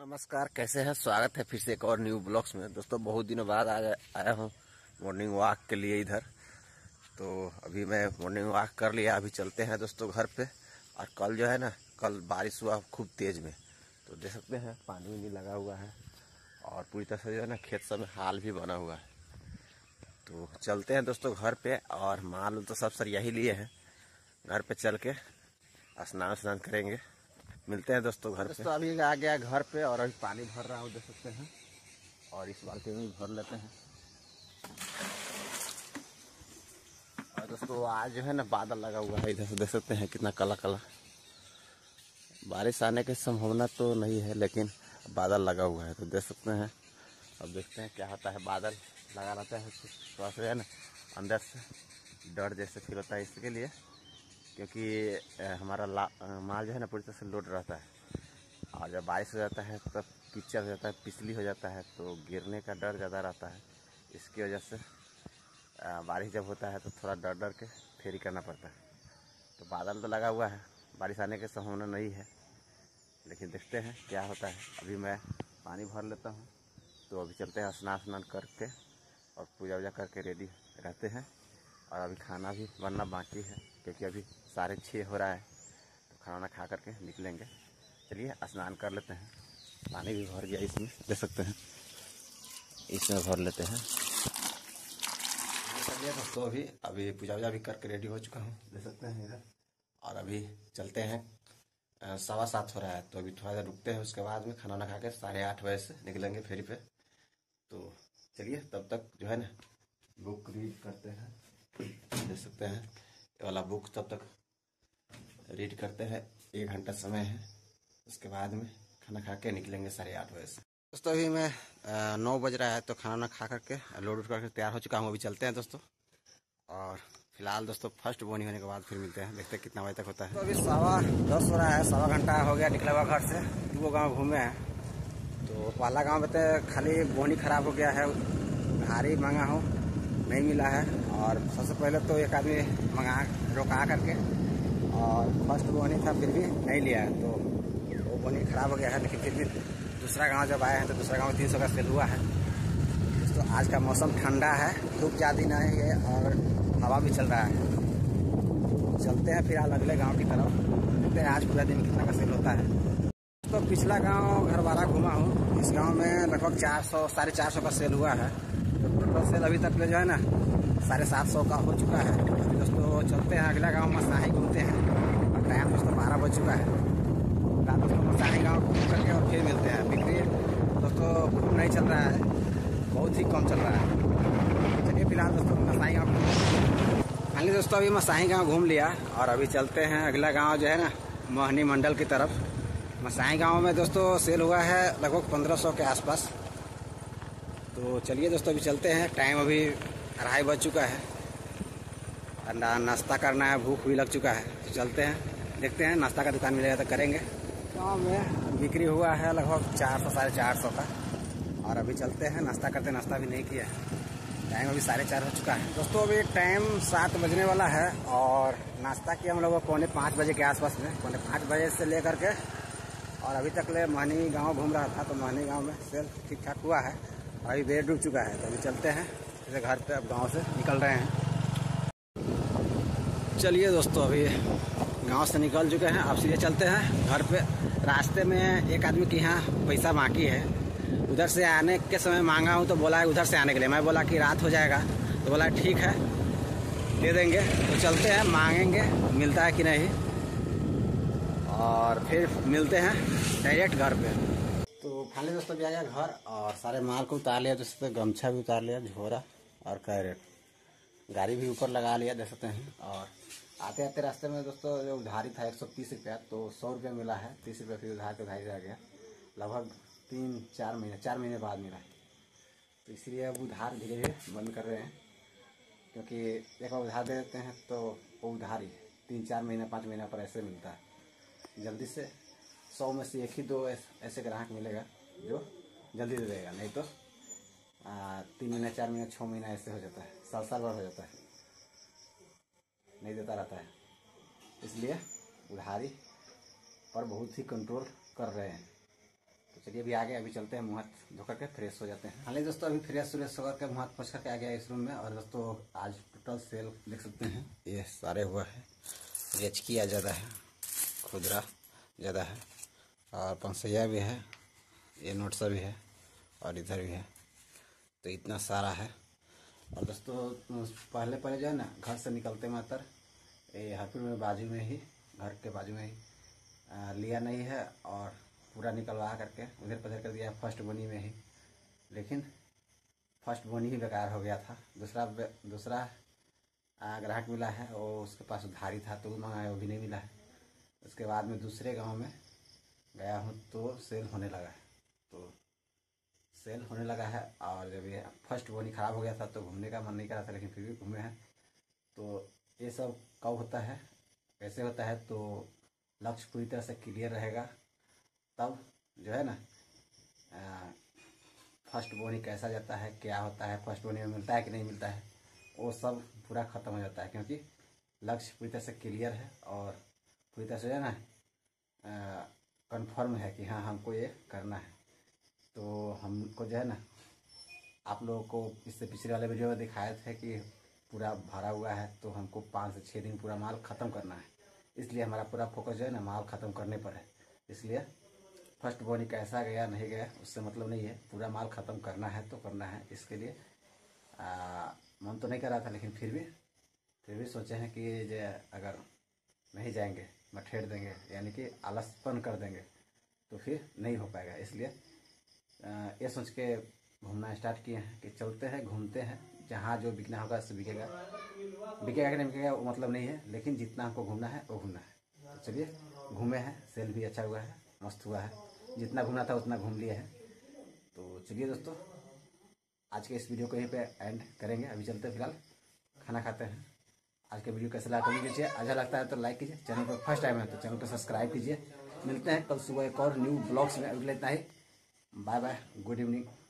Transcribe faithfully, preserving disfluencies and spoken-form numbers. नमस्कार, कैसे हैं? स्वागत है फिर से एक और न्यू ब्लॉग्स में। दोस्तों, बहुत दिनों बाद आ आया हूँ मॉर्निंग वॉक के लिए इधर। तो अभी मैं मॉर्निंग वॉक कर लिया, अभी चलते हैं दोस्तों घर पे। और कल जो है ना, कल बारिश हुआ खूब तेज़ में, तो देख सकते हैं पानी वानी लगा हुआ है और पूरी तरह से जो है ना खेत सब में हाल भी बना हुआ है। तो चलते हैं दोस्तों घर पर, और माल तो सब सरिया ही लिए हैं। घर पर चल के स्नान स्नान करेंगे, मिलते हैं दोस्तों घर दोस्तों पे। अभी आ गया घर पे और अभी पानी भर रहा हूँ, देख सकते हैं। और इस बाल्टी में भर लेते हैं। और दोस्तों आज जो है ना बादल लगा हुआ है इधर से, देख सकते हैं कितना काला काला। बारिश आने की संभावना तो नहीं है, लेकिन बादल लगा हुआ है तो देख सकते हैं। अब देखते हैं क्या होता है। बादल लगा रहता है थोड़ा सा, है ना, अंदर से डर जैसे फील होता है, इसके लिए क्योंकि हमारा माल जो है ना पूरी तरह से लोड रहता है। और जब बारिश हो जाता है तब कीचड़ हो जाता है, पिछली हो जाता है, तो गिरने का डर ज़्यादा रहता है। इसकी वजह से बारिश जब होता है तो थोड़ा डर डर के फेरी करना पड़ता है। तो बादल तो लगा हुआ है, बारिश आने की संभावना नहीं है, लेकिन देखते हैं क्या होता है। अभी मैं पानी भर लेता हूँ, तो अभी चलते हैं स्नान स्नान करके और पूजा वूजा करके रेडी रहते हैं। और अभी खाना भी बनना बाकी है, क्योंकि अभी साढ़े छः हो रहा है, तो खाना खा करके निकलेंगे। चलिए स्नान कर लेते हैं। पानी भी भर गया इसमें, देख सकते हैं, इसमें भर लेते हैं। चलिए दोस्तों, अभी अभी पूजा वूजा भी करके रेडी हो चुका हूँ, देख सकते हैं इधर। और अभी चलते हैं, सवा सात हो रहा है, तो अभी थोड़ा देर रुकते हैं, उसके बाद में खाना खा के साढ़े आठ बजे से निकलेंगे फेरी पे। तो चलिए तब तक जो है ना बुक रीड करते हैं, देख सकते हैं ये वाला बुक। तब तक रीड करते हैं, एक घंटा समय है, उसके बाद में खाना खा के निकलेंगे साढ़े आठ बजे से। दोस्तों अभी मैं नौ बज रहा है, तो खाना खा करके लोड उठ करके तैयार हो चुका हूँ। अभी चलते हैं दोस्तों, और फिलहाल दोस्तों फर्स्ट बोनी होने के बाद फिर मिलते हैं, देखते हैं कितना बजे तक होता है। तो अभी सवा दस हो रहा है, सवा घंटा हो गया निकला हुआ घर से। दो गाँव घूमे हैं, तो पहला गाँव में खाली बोनी खराब हो गया है, भारी मांगा हो नहीं मिला है। और सबसे पहले तो एक आदमी मंगा रोका करके, और फर्स्ट बोनी था फिर भी नहीं लिया है, तो वो बोनी खराब हो गया है। लेकिन फिर भी दूसरा गांव जब आए हैं तो दूसरा गांव तीन सौ का सेल हुआ है। दोस्तों आज का मौसम ठंडा है, धूप ज़्यादा नहीं है और हवा भी चल रहा है। चलते हैं फिर आज अगले गाँव की तरफ, देखते हैं आज पूरा दिन कितना का सेल होता है। तो पिछला गाँव घरवारा घूमा हूँ, इस गाँव में लगभग चार सौ साढ़े चार सौ का सेल हुआ है। टोटल सेल अभी तक में जो है ना साढ़े सात सौ का हो चुका है। अभी दोस्तों चलते हैं अगला गांव मसाही घूमते हैं, और टाइम दोस्तों बारह बज चुका है। रात दोस्तों मसाही गांव घूम करके और फिर मिलते हैं। बिक्री दोस्तों खूब नहीं चल रहा है, बहुत ही कम चल रहा है। चलिए फिलहाल दोस्तों मसाही गाँव फाइनली दोस्तों अभी मसाही गाँव घूम लिया, और अभी चलते हैं अगला गाँव जो है ना मोहनी मंडल की तरफ। मसाही गाँव में दोस्तों सेल हुआ है लगभग पंद्रह सौ के आसपास। तो चलिए दोस्तों अभी चलते हैं, टाइम अभी अढ़ाई बज चुका है। नाश्ता करना है, भूख भी लग चुका है, तो चलते हैं देखते हैं नाश्ता का दुकान मिलेगा तो करेंगे। गाँव में बिक्री हुआ है लगभग चार सौ साढ़े चार सौ का, और अभी चलते हैं नाश्ता करते हैं। नाश्ता भी नहीं किया है, टाइम अभी साढ़े चार हो चुका है। दोस्तों अभी टाइम सात बजने वाला है, और नाश्ता किया हम लोग पौने पाँच बजे के आसपास में, पौने पाँच बजे से ले करके और अभी तक ले मोहनी गाँव घूम रहा था। तो मोहनी गाँव में सेल ठीक ठाक हुआ है, अभी बेड डूब चुका है। तो अभी चलते हैं जैसे घर पे, अब गांव से निकल रहे हैं। चलिए दोस्तों अभी गांव से निकल चुके हैं, अब सीधे चलते हैं घर पे। रास्ते में एक आदमी के यहाँ पैसा बाकी है, उधर से आने के समय मांगा हूँ तो बोला है उधर से आने के लिए। मैं बोला कि रात हो जाएगा, तो बोला ठीक है दे देंगे। तो चलते हैं, मांगेंगे मिलता है कि नहीं, और फिर मिलते हैं डायरेक्ट घर पर। तो फाइनली दोस्तों भी आ गया घर, और सारे माल को उतार लिया। जैसे तो गमछा भी उतार लिया, झोरा और कैरेट, गाड़ी भी ऊपर लगा लिया, देख सकते हैं। और आते आते रास्ते में दोस्तों जो उधारी था एक सौ तीस रुपया, तो सौ रुपया मिला है, तीस रुपया फिर उधार के उधारी रह गया। लगभग तीन चार महीने चार महीने बाद मिला है, तो इसलिए अब उधार धीरे धीरे बंद कर रहे हैं, क्योंकि एक बार उधार दे देते हैं तो वो उधार ही तीन चार महीना पाँच महीना पर ऐसे मिलता है। जल्दी से सौ में से एक ही दो ऐसे ग्राहक मिलेगा जो जल्दी दे देगा, नहीं तो तीन महीना चार महीना छः महीना ऐसे हो जाता है, साल साल भर हो जाता है, नहीं देता रहता है। इसलिए उधारी पर बहुत ही कंट्रोल कर रहे हैं। तो चलिए अभी आगे अभी चलते हैं, मुँह हाथ धोकर के फ्रेश हो जाते हैं। हालांकि दोस्तों अभी फ्रेश व्रेश होकर के मुँह हाथ पोंछ करके आ गया इस रूम में। और दोस्तों आज टोटल सेल देख सकते हैं ये सारे हुआ है। रेचकिया ज़्यादा है, खुदरा ज़्यादा है, और पंसैया भी है, ये नोटसा भी है, और इधर भी है। तो इतना सारा है। और दोस्तों पहले पहले जो है ना घर से निकलते मातर ये हरपुर में बाजू में ही घर के बाजू में ही आ, लिया नहीं है और पूरा निकलवा करके उधर पधर कर दिया फर्स्ट बोनी में ही। लेकिन फर्स्ट बोनी ही बेकार हो गया था। दूसरा दूसरा ग्राहक मिला है वो उसके पास उधारी था तो वो मंगाया, वो भी नहीं मिला है। उसके बाद में दूसरे गाँव में गया हूँ तो सेल होने लगा है, तो सेल होने लगा है। और जब ये फर्स्ट बोनी ख़राब हो गया था तो घूमने का मन नहीं कर रहा था, लेकिन फिर भी घूमे हैं। तो ये सब कब होता है कैसे होता है, तो लक्ष्य पूरी तरह से क्लियर रहेगा तब जो है ना आ, फर्स्ट बोनी कैसा जाता है, क्या होता है, फर्स्ट बोनी में मिलता है कि नहीं मिलता है, वो सब पूरा ख़त्म हो जाता है। क्योंकि लक्ष्य पूरी तरह से क्लियर है और पूरी तरह से जो है ना कन्फर्म है कि हाँ हमको ये करना है। तो हमको जो है ना आप लोगों को इससे पिछले वाले वीडियो में दिखाए थे कि पूरा भरा हुआ है, तो हमको पाँच से छः दिन पूरा माल ख़त्म करना है। इसलिए हमारा पूरा फोकस जो है ना माल ख़त्म करने पर है। इसलिए फर्स्ट बोनी कैसा गया नहीं गया उससे मतलब नहीं है, पूरा माल ख़त्म करना है तो करना है। इसके लिए आ, मन तो नहीं कर रहा था, लेकिन फिर भी फिर भी सोचे हैं कि जो अगर नहीं जाएंगे मठेड़ देंगे यानी कि आलसपन कर देंगे तो फिर नहीं हो पाएगा। इसलिए ये सोच के घूमना स्टार्ट किए हैं कि चलते हैं घूमते हैं, जहाँ जो बिकना होगा उससे बिकेगा। बिकेगा कि नहीं बिकेगा वो मतलब नहीं है, लेकिन जितना हमको घूमना है वो घूमना है। तो चलिए घूमे हैं, सेल भी अच्छा हुआ है, मस्त हुआ है, जितना घूमना था उतना घूम लिया है। तो चलिए दोस्तों आज के इस वीडियो को यहीं पे एंड करेंगे। अभी चलते फिलहाल खाना खाते हैं। आज का वीडियो कैसा लगा कमेंट कीजिए, अच्छा लगता है तो लाइक कीजिए, चैनल पर फर्स्ट टाइम है तो चैनल को सब्सक्राइब कीजिए। मिलते हैं कल सुबह एक और न्यू ब्लॉग्स में। अभी इतना ही, बाय बाय, गुड इवनिंग।